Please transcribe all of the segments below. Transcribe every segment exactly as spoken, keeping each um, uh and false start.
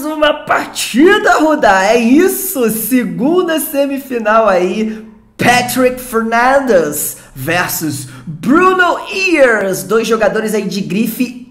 mais uma partida, Rudá. É isso, segunda semifinal aí, Patrick Fernandes versus Bruno Ears, dois jogadores aí de grife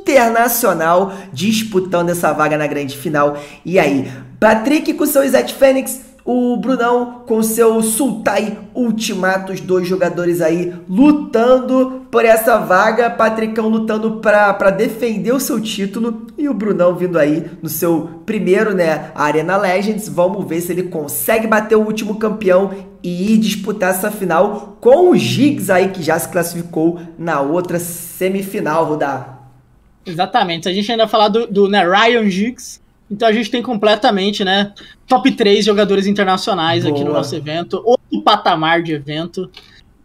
internacional disputando essa vaga na grande final. E aí, Patrick com seu Izzet Phoenix, o Brunão com seu Sultai Ultimatum, os dois jogadores aí lutando por essa vaga. Patricão lutando para defender o seu título e o Brunão vindo aí no seu primeiro, né, Arena Legends. Vamos ver se ele consegue bater o último campeão e ir disputar essa final com o Jigs aí, que já se classificou na outra semifinal, Rudá. Exatamente, a gente ainda vai falar do, do né, Ryan Jigs. Então a gente tem completamente, né, top três jogadores internacionais. Boa. Aqui no nosso evento, outro patamar de evento.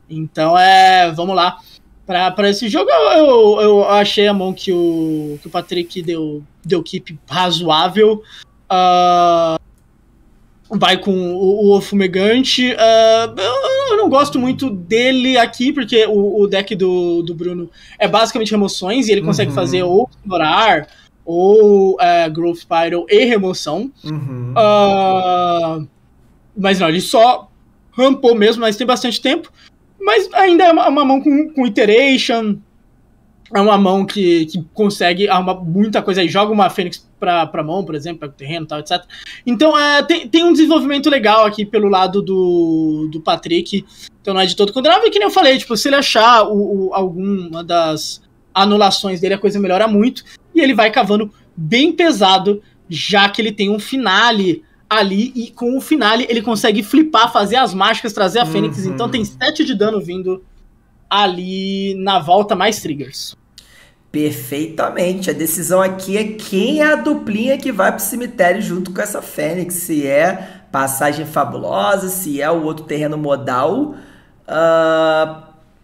Então é, vamos lá, para esse jogo eu, eu achei a mão que o, que o Patrick deu, deu keep razoável. Uh, vai com o, o Ofumegante, uh, eu, eu não gosto muito dele aqui, porque o, o deck do, do Bruno é basicamente remoções, e ele consegue uhum. fazer ou explorar, ou uh, Growth Spiral e remoção. Uhum. Uh, mas não, ele só rampou mesmo, mas tem bastante tempo. Mas ainda é uma, uma mão com, com Iteration, é uma mão que, que consegue arrumar muita coisa aí, joga uma Fênix pra, pra mão, por exemplo, pega o terreno e tal, etcétera. Então uh, tem, tem um desenvolvimento legal aqui pelo lado do, do Patrick, então não é de todo condenável, que nem eu falei, tipo, se ele achar o, o, alguma das anulações dele, a coisa melhora muito. E ele vai cavando bem pesado, já que ele tem um finale ali, e com o finale ele consegue flipar, fazer as mágicas, trazer a Fênix. Uhum. Então tem sete de dano vindo ali na volta, mais triggers. Perfeitamente. A decisão aqui é quem é a duplinha que vai pro cemitério junto com essa Fênix. Se é passagem fabulosa, se é o outro terreno modal. Uh,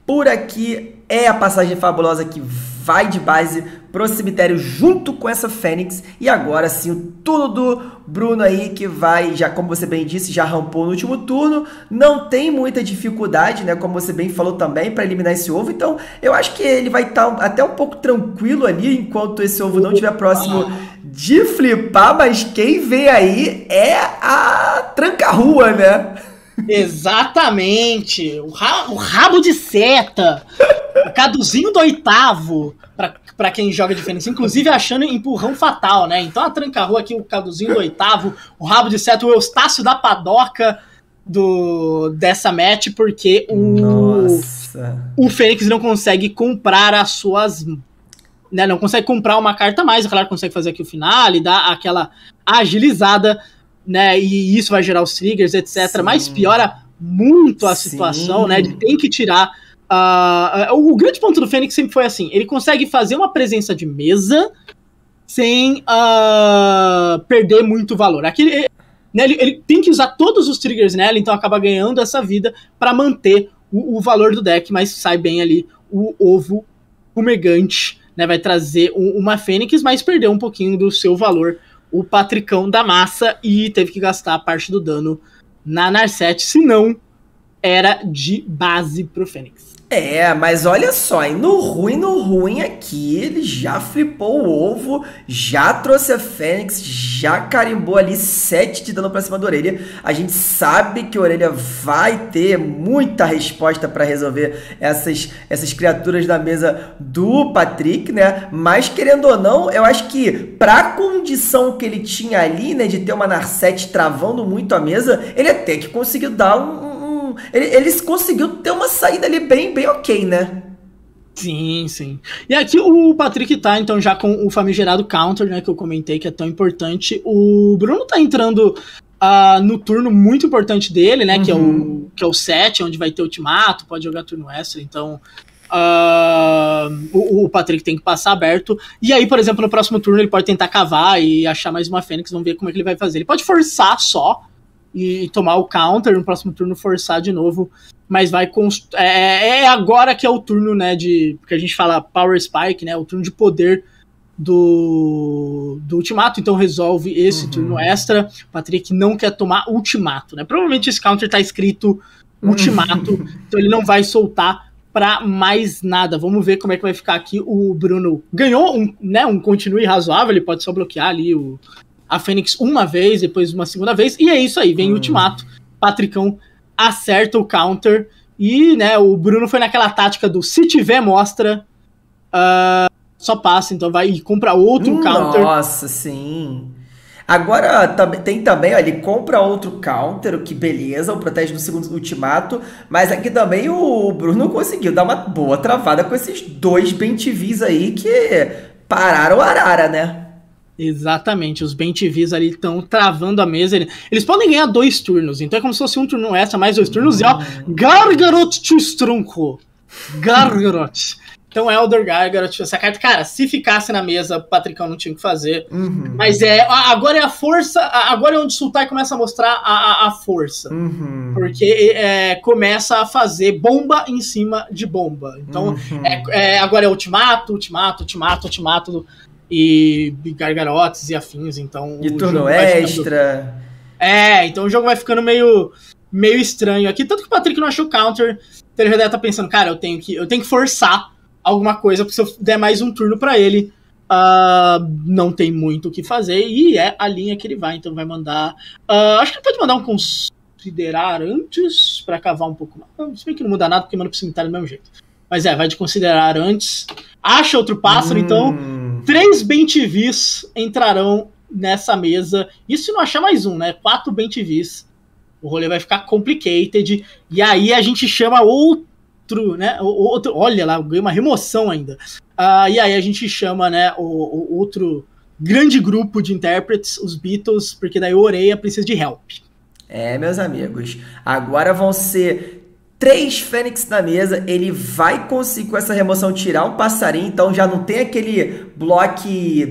por aqui é a passagem fabulosa que vai de base pro cemitério junto com essa Fênix. E agora sim, o turno do Bruno aí, que vai, já como você bem disse, já rampou no último turno. Não tem muita dificuldade, né, como você bem falou também, para eliminar esse ovo. Então, eu acho que ele vai estar tá até um pouco tranquilo ali, enquanto esse ovo não estiver próximo de flipar. Mas quem vem aí é a tranca-rua, né? Exatamente, o, ra o rabo de seta, o caduzinho do oitavo, pra, pra quem joga de Fênix, inclusive achando empurrão fatal, né? Então a tranca-rua aqui, o caduzinho do oitavo, o rabo de seta, o Eustácio da padoca do, dessa match, porque o, Nossa. o Fênix não consegue comprar as suas... Né, não consegue comprar uma carta a mais, claro, consegue fazer aqui o finale, dar aquela agilizada, né, e isso vai gerar os triggers, etcétera. Sim. Mas piora muito a Sim. situação, né? Ele tem que tirar... Uh, uh, o grande ponto do Fênix sempre foi assim, ele consegue fazer uma presença de mesa sem uh, perder muito valor. Aqui ele, né, ele, ele tem que usar todos os triggers nela, então acaba ganhando essa vida para manter o, o valor do deck, mas sai bem ali o ovo fumegante, né? Vai trazer um, uma Fênix, mas perdeu um pouquinho do seu valor. O Patricão da massa, e teve que gastar a parte do dano na Narset, senão era de base pro Fênix. É, mas olha só, e no ruim, no ruim aqui, ele já flipou o ovo, já trouxe a Fênix, já carimbou ali sete de dano pra cima do Orelha. A gente sabe que o Orelha vai ter muita resposta pra resolver essas, essas criaturas da mesa do Patrick, né? Mas querendo ou não, eu acho que pra condição que ele tinha ali, né, de ter uma Narset travando muito a mesa, ele até que conseguiu dar um... Ele, ele conseguiu ter uma saída ali bem, bem ok, né? Sim, sim. E aqui o Patrick tá, então, já com o famigerado counter, né, que eu comentei, que é tão importante. O Bruno tá entrando uh, no turno muito importante dele, né, uhum. que, é o, que é o set, onde vai ter ultimato, pode jogar turno extra, então... Uh, o, o Patrick tem que passar aberto. E aí, por exemplo, no próximo turno ele pode tentar cavar e achar mais uma Fênix, vamos ver como é que ele vai fazer. Ele pode forçar só, e tomar o counter, no próximo turno forçar de novo, mas vai const... é, é agora que é o turno, né, de, que a gente fala power spike, né, o turno de poder do, do ultimato, então resolve esse uhum. turno extra. Patrick não quer tomar ultimato, né, provavelmente esse counter tá escrito ultimato, uhum. então ele não vai soltar para mais nada. Vamos ver como é que vai ficar aqui. O Bruno ganhou um, né, um continue razoável, ele pode só bloquear ali o, a Fênix uma vez, depois uma segunda vez, e é isso aí, vem hum. o ultimato. Patricão acerta o counter, e né, o Bruno foi naquela tática do se tiver mostra, uh, só passa, então vai e compra outro hum, counter. Nossa, sim... Agora tem também, ó, ele compra outro counter, o que beleza, o protege no segundo ultimato, mas aqui também o Bruno conseguiu dar uma boa travada com esses dois bentivis aí que pararam o Arara, né? Exatamente, os bentivis ali estão travando a mesa, eles podem ganhar dois turnos, então é como se fosse um turno extra, mais dois turnos, hum. e ó, Gargarot Tchustrunko, Gargarot. Então, Elder Gargarot, essa carta, cara, se ficasse na mesa, o Patricão não tinha o que fazer. Uhum. Mas é, agora é a força, agora é onde o Sultai começa a mostrar a, a força. Uhum. Porque é, começa a fazer bomba em cima de bomba. Então, uhum. é, é, agora é ultimato, ultimato, ultimato, ultimato, e Gargarotes e afins, então... E turno extra. Ficando... É, então o jogo vai ficando meio, meio estranho aqui. Tanto que o Patrick não achou o counter, então ele já deve estar pensando, cara, eu tenho que, eu tenho que forçar alguma coisa, porque se eu der mais um turno pra ele, uh, não tem muito o que fazer, e é a linha que ele vai, então vai mandar, uh, acho que ele pode mandar um considerar antes, pra cavar um pouco mais, não sei que não muda nada, porque manda pro cemitério do mesmo jeito, mas é, vai de considerar antes, acha outro pássaro, hum. então, três bentivis entrarão nessa mesa, e se não achar mais um, né, quatro bentivis, o rolê vai ficar complicated, e aí a gente chama outro Outro, né, outro, olha lá, ganhei uma remoção ainda. Uh, e aí a gente chama, né, o, o outro grande grupo de intérpretes, os Beatles, porque daí o Orelha precisa de help. É, meus amigos, agora vão ser três Fênix na mesa, ele vai conseguir com essa remoção tirar um passarinho, então já não tem aquele bloco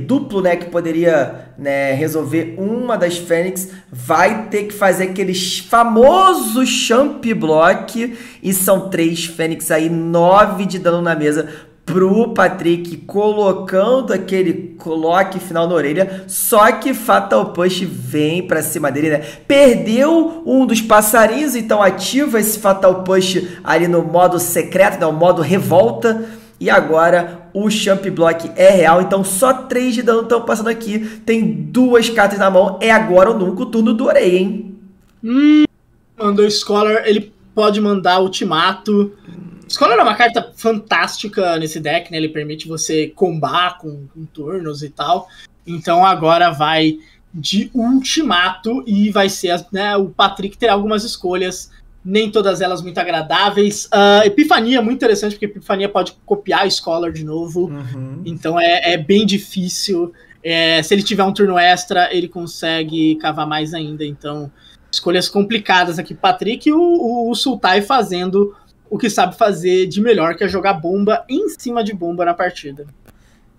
duplo, né, que poderia, né, resolver uma das Fênix, vai ter que fazer aquele famoso champ block, e são três Fênix aí, nove de dano na mesa pro Patrick, colocando aquele clock final na orelha, só que Fatal Push vem pra cima dele, né? Perdeu um dos passarinhos, então ativa esse Fatal Push ali no modo secreto, né? O modo revolta, e agora o champ block é real, então só três de dano estão passando aqui, tem duas cartas na mão, é agora ou nunca o turno do Orelha, hein? Hum, mandou o Scholar, ele pode mandar ultimato. Scholar é uma carta fantástica nesse deck, né? Ele permite você combar com, com turnos e tal. Então agora vai de ultimato e vai ser, né, o Patrick terá algumas escolhas, nem todas elas muito agradáveis. Uh, Epifania é muito interessante, porque Epifania pode copiar a Scholar de novo. Uhum. Então é, é bem difícil. É, se ele tiver um turno extra, ele consegue cavar mais ainda. Então, escolhas complicadas aqui, Patrick, e o, o, o Sultai fazendo... o que sabe fazer de melhor, que é jogar bomba em cima de bomba na partida.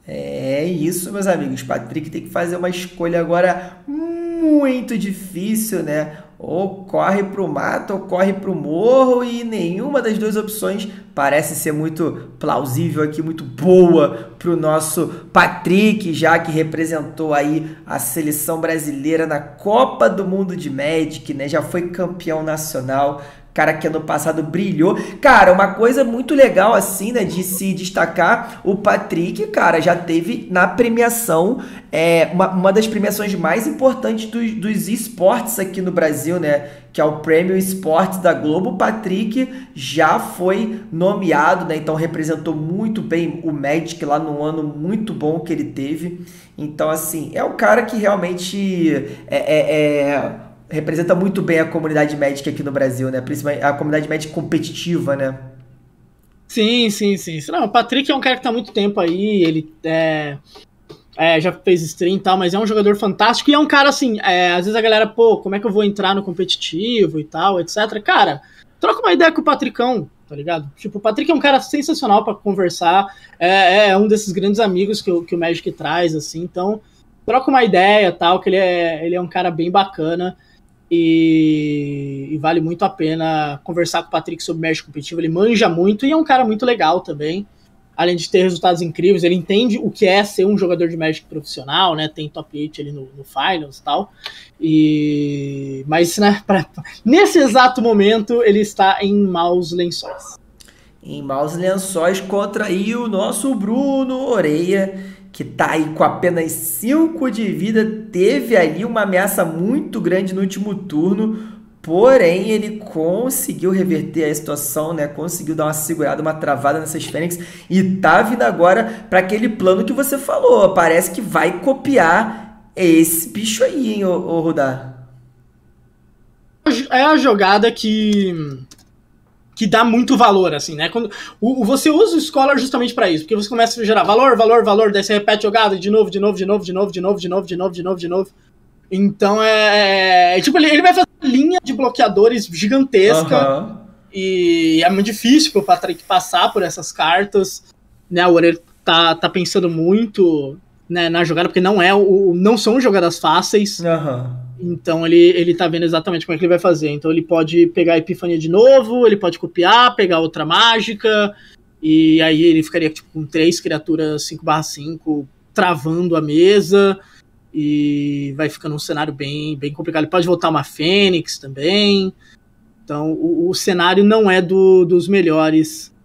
É isso, meus amigos. Patrick tem que fazer uma escolha agora muito difícil, né? Ou corre pro mato, ou corre pro morro, e nenhuma das duas opções parece ser muito plausível aqui, muito boa pro nosso Patrick, já que representou aí a seleção brasileira na Copa do Mundo de Magic, né? Já foi campeão nacional, cara que ano passado brilhou. Cara, uma coisa muito legal assim, né, de se destacar, o Patrick, cara, já teve na premiação, é, uma, uma das premiações mais importantes dos, dos esportes aqui no Brasil, né, que é o Prêmio Esportes da Globo. O Patrick já foi nomeado, né, então representou muito bem o Magic lá no ano muito bom que ele teve. Então, assim, é o cara que realmente é... é, é representa muito bem a comunidade Magic aqui no Brasil, né? Principalmente a comunidade Magic competitiva, né? Sim, sim, sim. Não, o Patrick é um cara que tá há muito tempo aí, ele é, é, já fez stream e tal, mas é um jogador fantástico e é um cara assim, é, às vezes a galera, pô, como é que eu vou entrar no competitivo e tal, etcétera. Cara, troca uma ideia com o Patricão, tá ligado? Tipo, o Patrick é um cara sensacional pra conversar, é, é um desses grandes amigos que, que o Magic traz, assim, então troca uma ideia e tal, que ele é, ele é um cara bem bacana. E, e vale muito a pena conversar com o Patrick sobre Magic competitivo, ele manja muito e é um cara muito legal também, além de ter resultados incríveis, ele entende o que é ser um jogador de Magic profissional, né, tem top oito ali no, no Finals e tal, e, mas né, pra, nesse exato momento ele está em maus lençóis. em maus lençóis contra aí o nosso Bruno Orelha, que tá aí com apenas cinco de vida, teve ali uma ameaça muito grande no último turno, porém ele conseguiu reverter a situação, né? Conseguiu dar uma segurada, uma travada nessas Fênix e tá vindo agora para aquele plano que você falou, parece que vai copiar esse bicho aí, hein, ô, ô Rudá? É a jogada que... que dá muito valor, assim, né? Quando o, você usa o Scholar justamente para isso, porque você começa a gerar valor, valor, valor, daí você repete a jogada de novo, de novo, de novo, de novo, de novo, de novo, de novo, de novo, de novo. Então é... é tipo, ele, ele vai fazer uma linha de bloqueadores gigantesca, uhum. E é muito difícil pro Patrick passar por essas cartas, né? O Orelha tá, tá pensando muito, né, na jogada, porque não, é o, não são jogadas fáceis, uhum. Então ele, ele tá vendo exatamente como é que ele vai fazer. Então ele pode pegar a Epifania de novo, ele pode copiar, pegar outra mágica, e aí ele ficaria tipo, com três criaturas cinco barra cinco travando a mesa, e vai ficando um cenário bem, bem complicado. Ele pode voltar uma Fênix também. Então o, o cenário não é do, dos melhores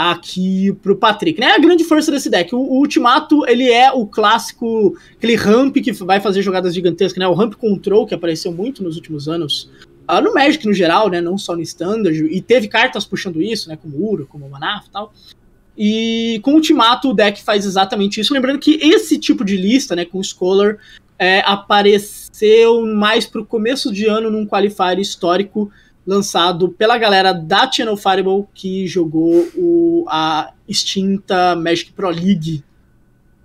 aqui pro Patrick, né? A grande força desse deck, o, o Ultimato, ele é o clássico, aquele ramp que vai fazer jogadas gigantescas, né? O ramp control que apareceu muito nos últimos anos, ah, no Magic no geral, né? Não só no Standard, e teve cartas puxando isso, né? Como o Uro, como o Manaf e tal. E com o Ultimato o deck faz exatamente isso, lembrando que esse tipo de lista, né? Com o Scholar, é, apareceu mais pro começo de ano num qualifier histórico lançado pela galera da Channel Fireball, que jogou o, a extinta Magic Pro League.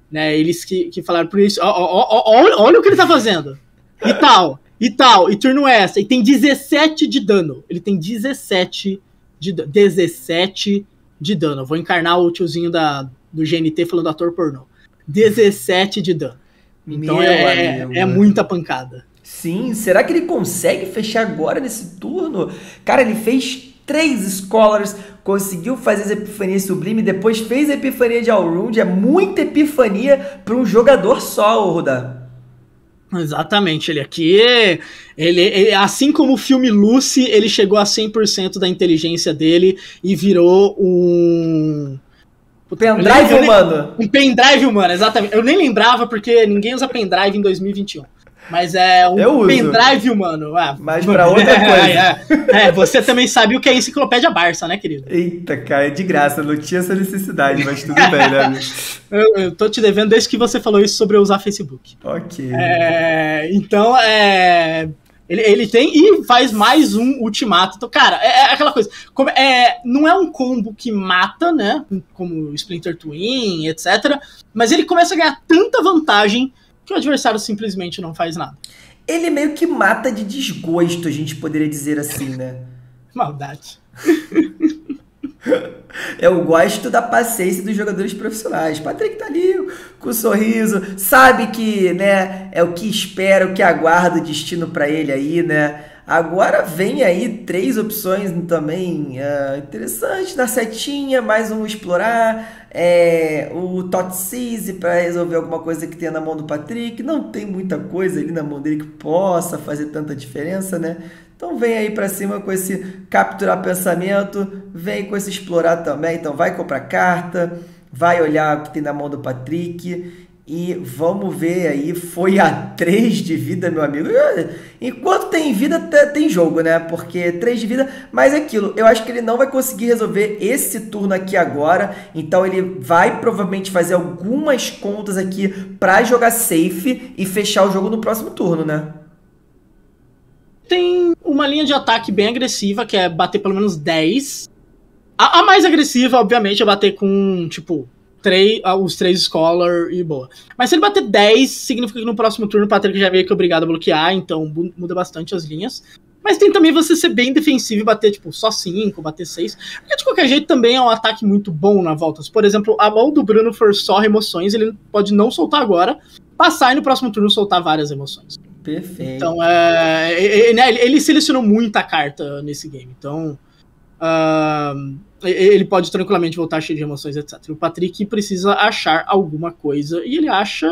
Né, eles que, que falaram por isso, ó, ó, ó, olha, olha o que ele tá fazendo. E tal, e tal, e turno essa. E tem dezessete de dano. Ele tem dezessete de dano. dezessete de dano. Eu vou encarnar o tiozinho da, do G N T falando ator pornô. dezessete de dano. Então meu é, amigo, é muita pancada. Sim, será que ele consegue fechar agora nesse turno? Cara, ele fez três Scholars, conseguiu fazer as Epifanias Sublime, depois fez a Epifania de Allround, é muita epifania para um jogador só, Rudá. Exatamente, ele aqui, ele, ele, assim como o filme Lucy, ele chegou a cem por cento da inteligência dele e virou um... Pendrive nem, humano. Um pendrive humano, exatamente. Eu nem lembrava porque ninguém usa pendrive em dois mil e vinte e um. Mas é um pendrive, mano. Ah, mas pra outra coisa. É, é, é, você também sabe o que é enciclopédia Barça, né, querido? Eita, cara, é de graça. Não tinha essa necessidade, mas tudo bem, né, amigo? eu, eu tô te devendo desde que você falou isso sobre eu usar Facebook. Ok. É, então, é... Ele, ele tem e faz mais um ultimato. Então, cara, é, é aquela coisa. Como, é, não é um combo que mata, né? Como Splinter Twin, etcétera. Mas ele começa a ganhar tanta vantagem que o adversário simplesmente não faz nada. Ele meio que mata de desgosto, a gente poderia dizer assim, né? Maldade. Eu gosto da paciência dos jogadores profissionais. Patrick tá ali com um sorriso, sabe que, né, é o que espera, o que aguarda o destino pra ele aí, né? Agora vem aí três opções também uh, interessantes, da setinha, mais um explorar, é, o Totsize para resolver alguma coisa que tenha na mão do Patrick, não tem muita coisa ali na mão dele que possa fazer tanta diferença, né? Então vem aí para cima com esse capturar pensamento, vem com esse explorar também, então vai comprar carta, vai olhar o que tem na mão do Patrick... E vamos ver aí, foi a três de vida, meu amigo. Enquanto tem vida, tem jogo, né? Porque três de vida, mas é aquilo. Eu acho que ele não vai conseguir resolver esse turno aqui agora. Então ele vai provavelmente fazer algumas contas aqui pra jogar safe e fechar o jogo no próximo turno, né? Tem uma linha de ataque bem agressiva, que é bater pelo menos dez. A, a mais agressiva, obviamente, é bater com, tipo... Três, os três Scholar e boa. Mas se ele bater dez, significa que no próximo turno o Patrick já é meio que obrigado a bloquear, então muda bastante as linhas. Mas tem também você ser bem defensivo e bater, tipo, só cinco, bater seis. Porque de qualquer jeito também é um ataque muito bom na volta. Se, por exemplo, a mão do Bruno for só remoções, ele pode não soltar agora, passar e no próximo turno soltar várias emoções. Perfeito. Então, é, ele, ele selecionou muita carta nesse game, então... Uh, ele pode tranquilamente voltar cheio de emoções, etcétera. O Patrick precisa achar alguma coisa e ele acha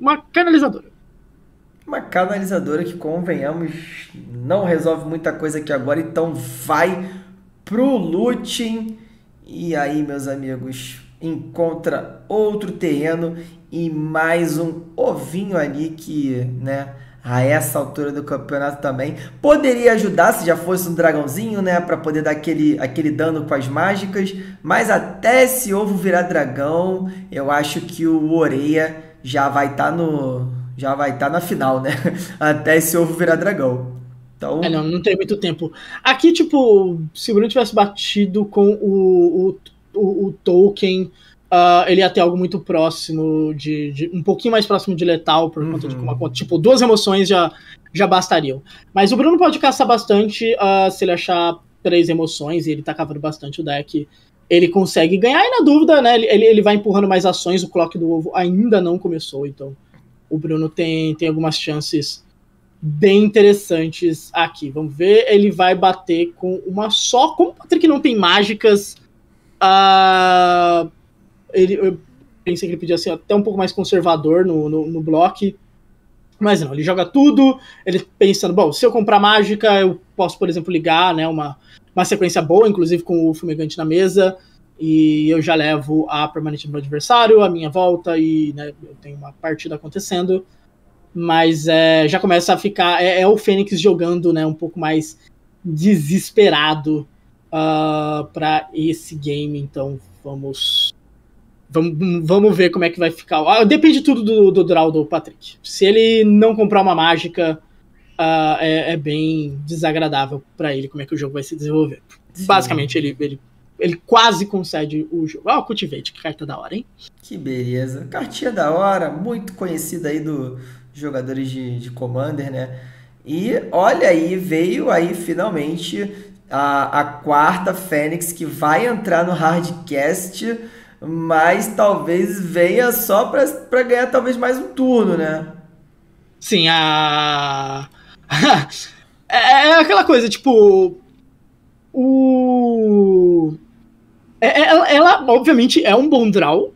uma canalizadora. Uma canalizadora que, convenhamos, não resolve muita coisa aqui agora, então vai pro looting E aí, meus amigos, encontra outro terreno e mais um ovinho ali que, né, a essa altura do campeonato também poderia ajudar se já fosse um dragãozinho, né, para poder dar aquele, aquele dano com as mágicas, mas até esse ovo virar dragão, eu acho que o Orelha já vai estar tá no já vai estar tá na final, né, até esse ovo virar dragão. Então... É, não, não tem muito tempo. Aqui, tipo, se o Bruno tivesse batido com o, o, o, o token, uh, ele ia ter algo muito próximo, de, de um pouquinho mais próximo de letal, por conta uhum. de uma conta. Tipo, duas emoções já, já bastariam. Mas o Bruno pode caçar bastante, uh, se ele achar três emoções, e ele tá cavando bastante o deck, ele consegue ganhar. E na dúvida, né, ele, ele vai empurrando mais ações, o clock do ovo ainda não começou, então o Bruno tem, tem algumas chances bem interessantes aqui. Vamos ver, ele vai bater com uma só. Como o Patrick não tem mágicas, uh, ele, eu pensei que ele podia ser até um pouco mais conservador no, no, no bloco, mas não, ele joga tudo, ele pensando, bom, se eu comprar mágica, eu posso, por exemplo, ligar, né, uma, uma sequência boa, inclusive com o fumegante na mesa, e eu já levo a permanente do meu adversário, a minha volta, e, né, eu tenho uma partida acontecendo. Mas é, já começa a ficar... É, é o Fênix jogando, né, um pouco mais desesperado uh, para esse game. Então vamos, vamos... Vamos ver como é que vai ficar. Ah, depende tudo do, do draw do Patrick. Se ele não comprar uma mágica, uh, é, é bem desagradável para ele como é que o jogo vai se desenvolver. Sim. Basicamente, ele... ele Ele quase concede o jogo. Ah, o Cultivate, que carta da hora, hein? Que beleza. Cartinha da hora, muito conhecida aí dos jogadores de, de Commander, né? E olha aí, veio aí finalmente a, a quarta Fênix que vai entrar no Hardcast, mas talvez venha só pra, pra ganhar talvez mais um turno, né? Sim, a... é aquela coisa, tipo... O... Ela, ela, obviamente, é um bom draw,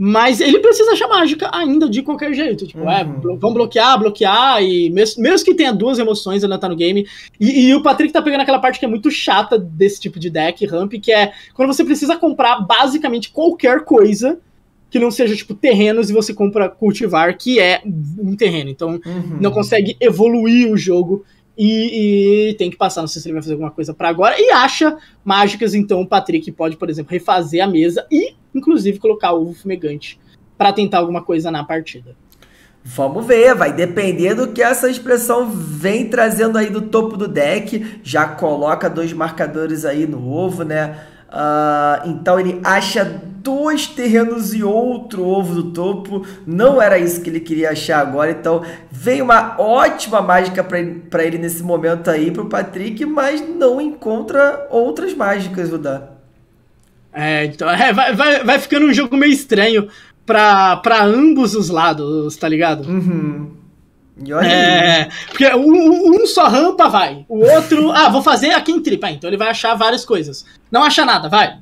mas ele precisa achar mágica ainda de qualquer jeito. Tipo, uhum. é, vão bloquear, bloquear, e mesmo, mesmo que tenha duas emoções ainda tá no game. E, e o Patrick tá pegando aquela parte que é muito chata desse tipo de deck, ramp, que é quando você precisa comprar basicamente qualquer coisa que não seja, tipo, terrenos, e você compra cultivar, que é um terreno. Então, uhum. não consegue evoluir o jogo. E, e tem que passar, não sei se ele vai fazer alguma coisa pra agora, e acha mágicas. Então o Patrick pode, por exemplo, refazer a mesa e, inclusive, colocar o ovo fumegante pra tentar alguma coisa na partida. Vamos ver, vai depender do que essa expressão vem trazendo aí do topo do deck. Já coloca dois marcadores aí no ovo, né? Uh, então ele acha dois terrenos e outro ovo do topo. Não era isso que ele queria achar agora, então veio uma ótima mágica para ele, ele nesse momento aí, para o Patrick, mas não encontra outras mágicas, Rudá. É, então é, vai, vai, vai ficando um jogo meio estranho para ambos os lados, tá ligado? Uhum. E olha é, aí. Porque um, um só rampa, vai. O outro, ah, vou fazer aqui em tripa. Então ele vai achar várias coisas. Não acha nada, vai.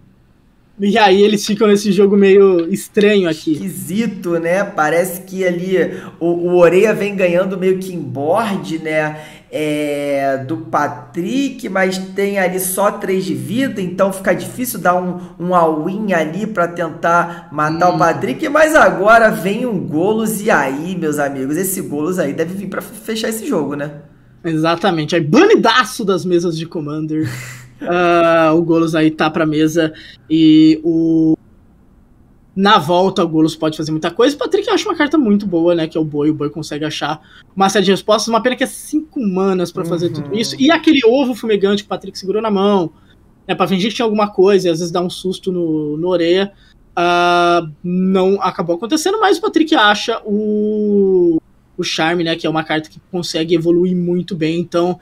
E aí eles ficam nesse jogo meio estranho aqui. Esquisito, né? Parece que ali o, o Orelha vem ganhando meio que em board, né? É, do Patrick, mas tem ali só três de vida, então fica difícil dar um, um all-in ali para tentar matar hum. o Patrick. Mas agora vem um Golos, e aí, meus amigos, esse Golos aí deve vir para fechar esse jogo, né? Exatamente, aí banidaço das mesas de Commander. uh, o Golos aí tá pra mesa, e o na volta o Golos pode fazer muita coisa. O Patrick acha uma carta muito boa, né, que é o Boi. O Boi consegue achar uma série de respostas, uma pena que é cinco manas pra fazer uhum. tudo isso. E aquele ovo fumegante que o Patrick segurou na mão, né, pra fingir que tinha alguma coisa, e às vezes dá um susto no, no Orelha. Uh, não acabou acontecendo, mas o Patrick acha o, o Charme, né, que é uma carta que consegue evoluir muito bem. Então,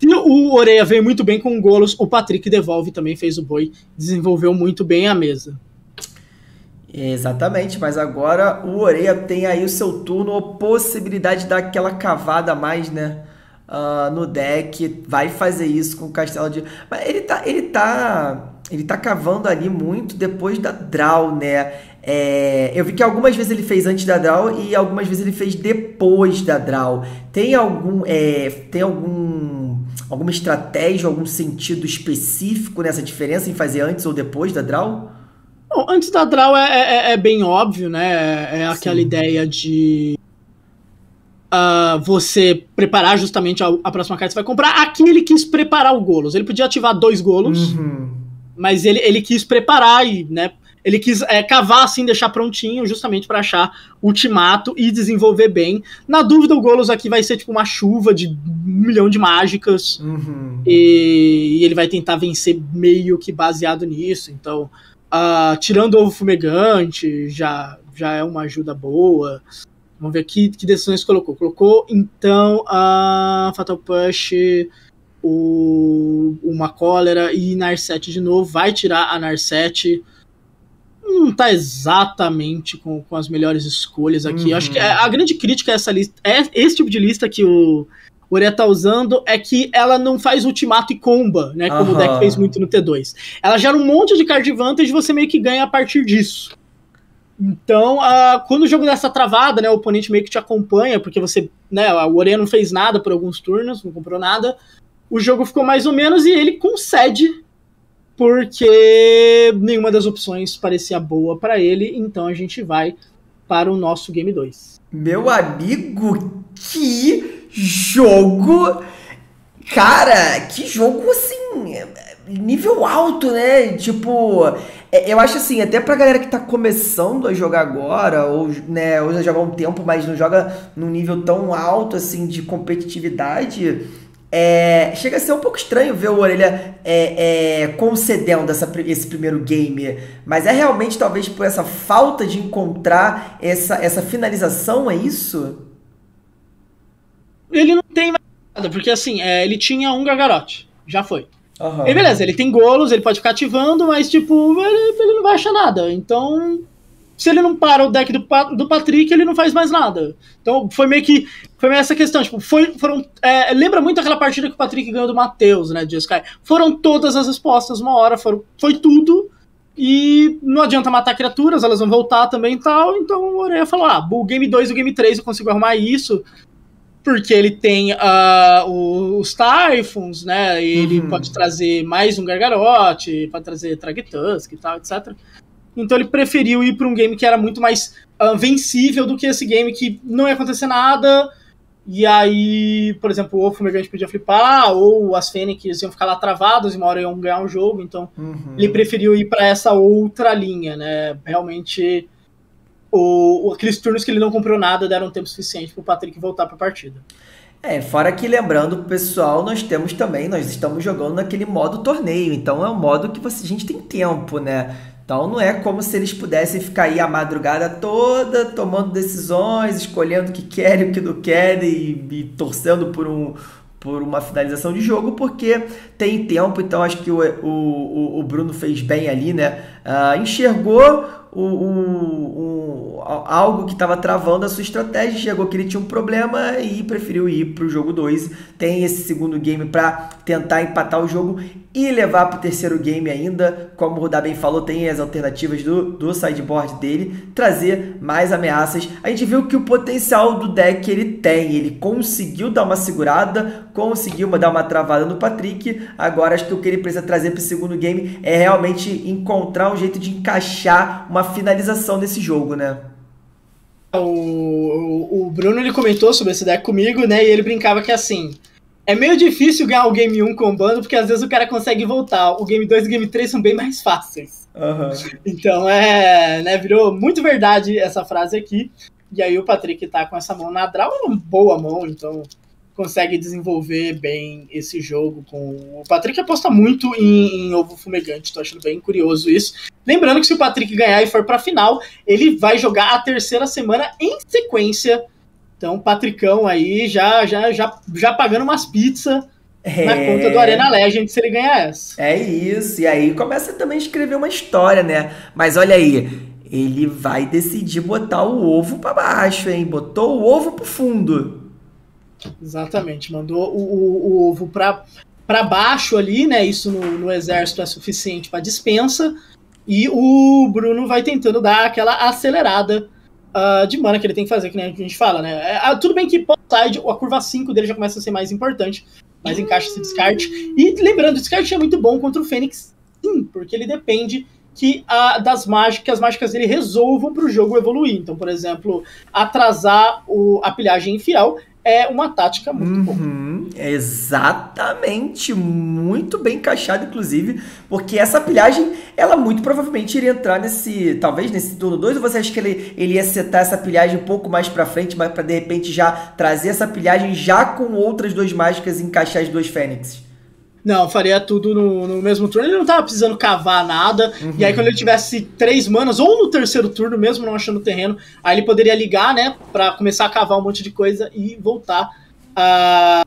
se o Orelha veio muito bem com o Golos, o Patrick devolve também, fez o Boi, desenvolveu muito bem a mesa. Exatamente, mas agora o Orelha tem aí o seu turno, a possibilidade de dar aquela cavada a mais, né, uh, no deck. Vai fazer isso com o Castelo de... Mas ele tá, ele tá, ele tá cavando ali muito depois da draw, né? É, eu vi que algumas vezes ele fez antes da draw e algumas vezes ele fez depois da draw. Tem algum, é, tem algum alguma estratégia, algum sentido específico nessa diferença em fazer antes ou depois da draw? Bom, antes da draw é, é, é bem óbvio, né? É aquela Sim. ideia de uh, você preparar justamente a, a próxima carta que você vai comprar. Aqui ele quis preparar o Golos. Ele podia ativar dois Golos, uhum. mas ele, ele quis preparar e, né? Ele quis é, cavar, assim, deixar prontinho, justamente para achar ultimato e desenvolver bem. Na dúvida, o Golos aqui vai ser tipo uma chuva de um milhão de mágicas. Uhum. E, e ele vai tentar vencer meio que baseado nisso. Então, uh, tirando o ovo fumegante, já, já é uma ajuda boa. Vamos ver aqui que decisões colocou. Colocou, então, a uh, Fatal Push... O, uma cólera e Narset de novo. Vai tirar a Narset. Não tá exatamente com, com as melhores escolhas aqui. Uhum. Acho que a, a grande crítica a essa lista, é esse tipo de lista que o Orelha tá usando, é que ela não faz ultimato e comba, né? Como uhum. o deck fez muito no T dois. Ela gera um monte de card advantage e você meio que ganha a partir disso. Então, a, quando o jogo dá essa travada, né? O oponente meio que te acompanha, porque você, né? O Orelha não fez nada por alguns turnos, não comprou nada. O jogo ficou mais ou menos e ele concede, porque nenhuma das opções parecia boa para ele, então a gente vai para o nosso game dois. Meu amigo, que jogo! Cara, que jogo assim, nível alto, né? Tipo, eu acho assim, até pra galera que tá começando a jogar agora, ou, né, ou já joga há um tempo, mas não joga num nível tão alto assim de competitividade. É, chega a ser um pouco estranho ver o Orelha é, é, concedendo essa, esse primeiro game, mas é realmente talvez por essa falta de encontrar essa, essa finalização, é isso? Ele não tem mais nada, porque assim, é, ele tinha um gargarote, já foi. Uhum. E beleza, ele tem Golos, ele pode ficar ativando, mas tipo, ele, ele não vai achar nada, então... Se ele não para o deck do, do Patrick, ele não faz mais nada. Então foi meio que. Foi meio essa questão. Tipo, foi, foram, é, lembra muito aquela partida que o Patrick ganhou do Matheus, né? De Sky. Foram todas as respostas, uma hora, foram, foi tudo. E não adianta matar criaturas, elas vão voltar também e tal. Então o Orelha falou: ah, o game dois e o game três eu consigo arrumar isso. Porque ele tem uh, os Typhons, né? E ele uhum. pode trazer mais um Gargarote, pode trazer Tragtusk e tal, etcétera. Então ele preferiu ir para um game que era muito mais uh, vencível do que esse game que não ia acontecer nada. E aí, por exemplo, o Fumegante podia flipar, ou as Fênix iam ficar lá travadas e uma hora iam ganhar um jogo. Então uhum. ele preferiu ir para essa outra linha, né? Realmente, o, aqueles turnos que ele não comprou nada deram tempo suficiente para o Patrick voltar para a partida. É, fora que lembrando, pessoal, nós temos também, nós estamos jogando naquele modo torneio. Então é um modo que você, a gente tem tempo, né? Então não é como se eles pudessem ficar aí a madrugada toda tomando decisões, escolhendo o que querem, o que não querem e, e torcendo por, um, por uma finalização de jogo, porque tem tempo. Então acho que o, o, o Bruno fez bem ali, né? Uh, enxergou o, o, o, algo que estava travando a sua estratégia, enxergou que ele tinha um problema e preferiu ir para o jogo dois. Tem esse segundo game para tentar empatar o jogo e levar para o terceiro game ainda, como o Rudá bem falou, tem as alternativas do, do sideboard dele, trazer mais ameaças. A gente viu que o potencial do deck ele tem, ele conseguiu dar uma segurada, conseguiu dar uma travada no Patrick. Agora acho que o que ele precisa trazer para o segundo game é realmente encontrar um jeito de encaixar uma finalização desse jogo, né? O, o Bruno ele comentou sobre esse deck comigo, né, e ele brincava que assim... É meio difícil ganhar o game um combando, porque às vezes o cara consegue voltar. O game dois e o game três são bem mais fáceis. Uhum. Então, é, né, virou muito verdade essa frase aqui. E aí o Patrick tá com essa mão na draw, uma boa mão, então consegue desenvolver bem esse jogo. Com... O Patrick aposta muito em, em ovo fumegante, tô achando bem curioso isso. Lembrando que se o Patrick ganhar e for pra final, ele vai jogar a terceira semana em sequência. Então, Patricão aí já, já, já, já pagando umas pizzas é... na conta do Arena Legends se ele ganhar essa. É isso. E aí começa também a escrever uma história, né? Mas olha aí, ele vai decidir botar o ovo pra baixo, hein? Botou o ovo pro fundo. Exatamente. Mandou o, o, o ovo pra, pra baixo ali, né? Isso no, no exército é suficiente pra dispensa. E o Bruno vai tentando dar aquela acelerada uh, de mana que ele tem que fazer, que nem a gente fala, né? Uh, tudo bem que pós-side, a curva cinco dele já começa a ser mais importante, mas encaixa esse descarte. E lembrando, o descarte é muito bom contra o Fênix, sim, porque ele depende que a, das mágicas, as mágicas dele resolvam para o jogo evoluir. Então, por exemplo, atrasar o, a pilhagem infiel é uma tática muito uhum, boa. Exatamente, muito bem encaixado, inclusive, porque essa pilhagem, ela muito provavelmente iria entrar nesse, talvez nesse turno dois, ou você acha que ele, ele ia setar essa pilhagem um pouco mais pra frente, mas pra de repente já trazer essa pilhagem já com outras duas mágicas e encaixar as duas fênixes? Não, faria tudo no, no mesmo turno. Ele não tava precisando cavar nada. Uhum. E aí, quando ele tivesse três manas, ou no terceiro turno mesmo, não achando terreno, aí ele poderia ligar, né? Pra começar a cavar um monte de coisa e voltar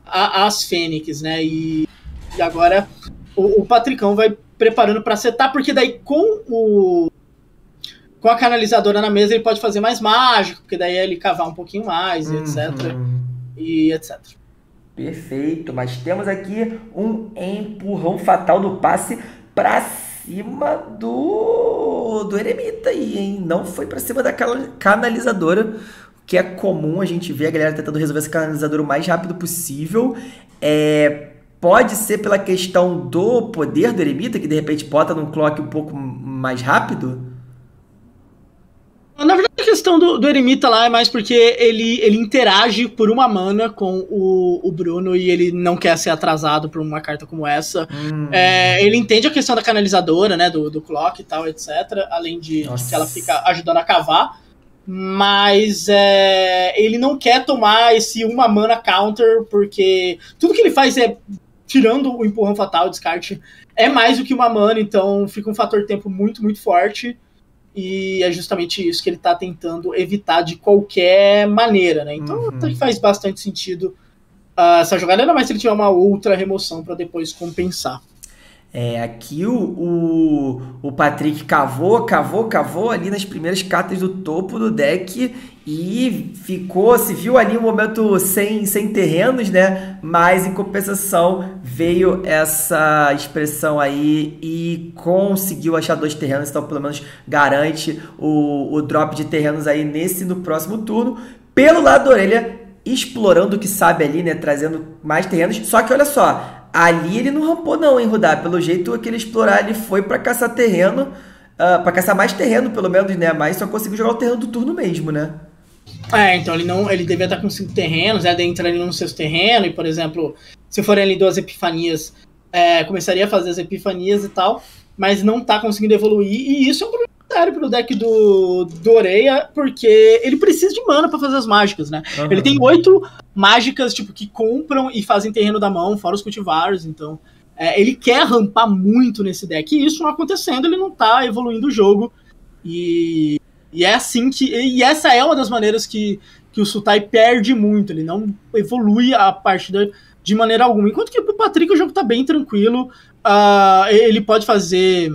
às Fênix, né? E, e agora o, o Patricão vai preparando pra setar, porque daí com o... com a canalizadora na mesa ele pode fazer mais mágico, porque daí é ele cavar um pouquinho mais, uhum. etc. E etcétera. Perfeito, mas temos aqui um empurrão fatal do passe pra cima do, do Eremita aí, hein? Não foi pra cima da canalizadora, que é comum a gente ver a galera tentando resolver essa canalizadora o mais rápido possível. É, pode ser pela questão do poder do Eremita, que de repente bota num clock um pouco mais rápido? Na verdade, a questão do, do Eremita lá é mais porque ele, ele interage por uma mana com o, o Bruno e ele não quer ser atrasado por uma carta como essa. Hum. É, ele entende a questão da canalizadora, né, do, do clock e tal, etcétera. Além de, de que ela fica ajudando a cavar. Mas é, ele não quer tomar esse uma mana counter, porque tudo que ele faz é, tirando o empurrão fatal, o descarte, é mais do que uma mana, então fica um fator tempo muito, muito forte. E é justamente isso que ele tá tentando evitar de qualquer maneira, né? Então uhum. faz bastante sentido uh, essa jogada, ainda mais se ele tiver uma outra remoção para depois compensar. É, aqui o, o, o Patrick cavou, cavou, cavou ali nas primeiras cartas do topo do deck e ficou, se viu ali um momento sem, sem terrenos, né? Mas em compensação veio essa expressão aí e conseguiu achar dois terrenos, então pelo menos garante o, o drop de terrenos aí nesse no próximo turno. Pelo lado da Orelha, explorando o que sabe ali, né? Trazendo mais terrenos, só que olha só... Ali ele não rampou não, hein, Rudá? Pelo jeito que ele explorar, ele foi pra caçar terreno, uh, pra caçar mais terreno, pelo menos, né? Mas só conseguiu jogar o terreno do turno mesmo, né? É, então ele não, ele devia estar com cinco terrenos, né? Dentro ali no seu terreno, e por exemplo, se forem ali duas epifanias, é, começaria a fazer as epifanias e tal, mas não tá conseguindo evoluir, e isso é um problema sério pro deck do, do Orelha, porque ele precisa de mana pra fazer as mágicas, né? Uhum. Ele tem oito mágicas, tipo, que compram e fazem terreno da mão, fora os cultivares, então... É, ele quer rampar muito nesse deck, e isso não acontecendo, ele não tá evoluindo o jogo, e... E é assim que... E essa é uma das maneiras que, que o Sultai perde muito, ele não evolui a partida de maneira alguma. Enquanto que pro Patrick o jogo tá bem tranquilo, uh, ele pode fazer...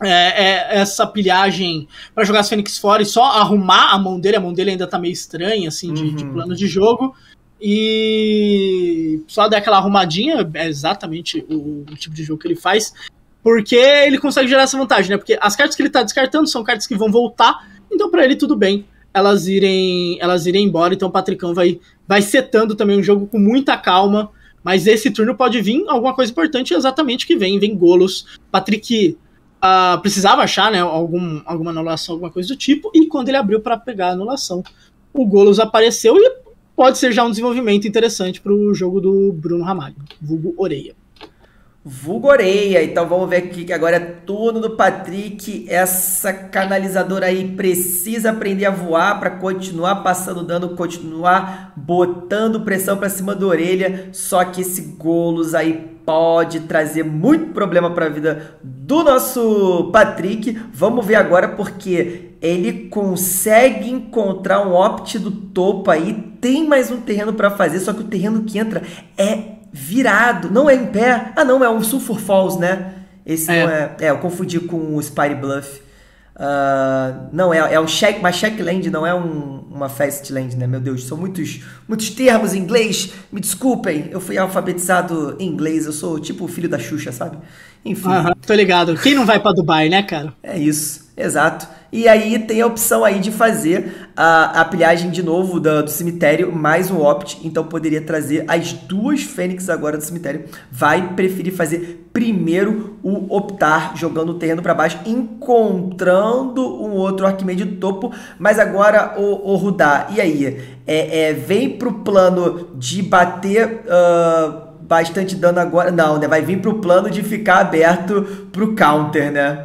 É, é, essa pilhagem para jogar as Fênix fora e só arrumar a mão dele, a mão dele ainda tá meio estranha, assim, de, uhum. de plano de jogo, e só dar aquela arrumadinha, é exatamente o, o tipo de jogo que ele faz, porque ele consegue gerar essa vantagem, né, porque as cartas que ele tá descartando são cartas que vão voltar, então para ele tudo bem, elas irem, elas irem embora, então o Patricão vai, vai setando também um jogo com muita calma, mas esse turno pode vir alguma coisa importante, exatamente que vem, vem Golos, Patrick... Uh, precisava achar, né, algum, alguma anulação, alguma coisa do tipo, e quando ele abriu para pegar a anulação, o Golos apareceu e pode ser já um desenvolvimento interessante para o jogo do Bruno Ramalho, vulgo Orelha. Vulgo Orelha, então vamos ver aqui que agora é turno do Patrick, essa canalizadora aí precisa aprender a voar para continuar passando dano, continuar botando pressão para cima do Orelha, só que esse Golos aí pode trazer muito problema para a vida do nosso Patrick. Vamos ver agora porque ele consegue encontrar um opt do topo aí. Tem mais um terreno para fazer, só que o terreno que entra é virado. Não é em pé. Ah, não, é um Sulfur Falls, né? Esse é. Não é... É, eu confundi com o Spire Bluff. Uh, não, é, é um check, uma Shock Land, não é um, uma Fast Land, né? Meu Deus, são muitos, muitos termos em inglês, me desculpem, eu fui alfabetizado em inglês, eu sou tipo o filho da Xuxa, sabe? Enfim. Uhum, tô ligado, quem não vai pra Dubai, né, cara? É isso, Exato. E aí tem a opção aí de fazer a, a pilhagem de novo do, do cemitério mais um opt. Então poderia trazer as duas Fênix agora do cemitério. Vai preferir fazer primeiro o optar, jogando o terreno para baixo, encontrando um outro Arquimede de topo. Mas agora o, o Rudá, e aí? É, é, vem para o plano de bater... Uh, bastante dano agora, não, né? Vai vir pro plano de ficar aberto pro counter, né?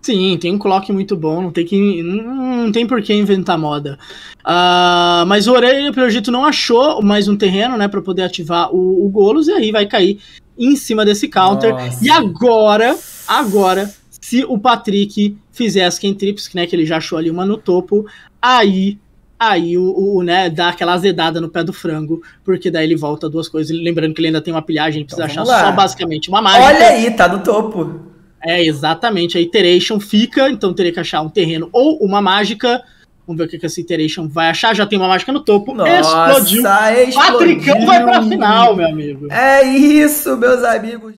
Sim, tem um clock muito bom, não tem que, não, não tem por que inventar moda. Uh, mas o Orelha, pelo jeito, não achou mais um terreno, né, para poder ativar o, o Golos, e aí vai cair em cima desse counter. Nossa. E agora, agora, se o Patrick fizer as cantrips, né, que ele já achou ali uma no topo, aí... aí o, o, né, dá aquela azedada no pé do frango, porque daí ele volta duas coisas. Lembrando que ele ainda tem uma pilhagem, ele precisa então achar lá só basicamente uma mágica. Olha aí, tá no topo. É, exatamente. A iteration fica, então teria que achar um terreno ou uma mágica. Vamos ver o que, que essa iteration vai achar. Já tem uma mágica no topo. Nossa, explodiu. explodiu. Patricão vai pra final, meu amigo. É isso, meus amigos.